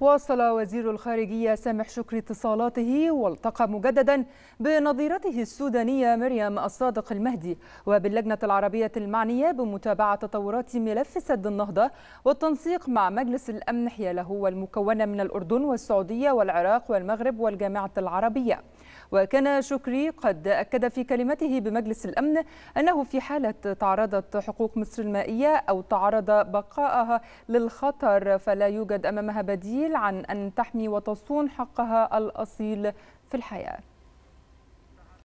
واصل وزير الخارجية سامح شكري اتصالاته والتقى مجددا بنظيرته السودانية مريم الصادق المهدي وباللجنة العربية المعنية بمتابعة تطورات ملف سد النهضة والتنسيق مع مجلس الأمن حياله، والمكونة من الأردن والسعودية والعراق والمغرب والجامعة العربية. وكان شكري قد أكد في كلمته بمجلس الأمن أنه في حالة تعرضت حقوق مصر المائية أو تعرض بقائها للخطر فلا يوجد أمامها بديل عن أن تحمي وتصون حقها الأصيل في الحياة.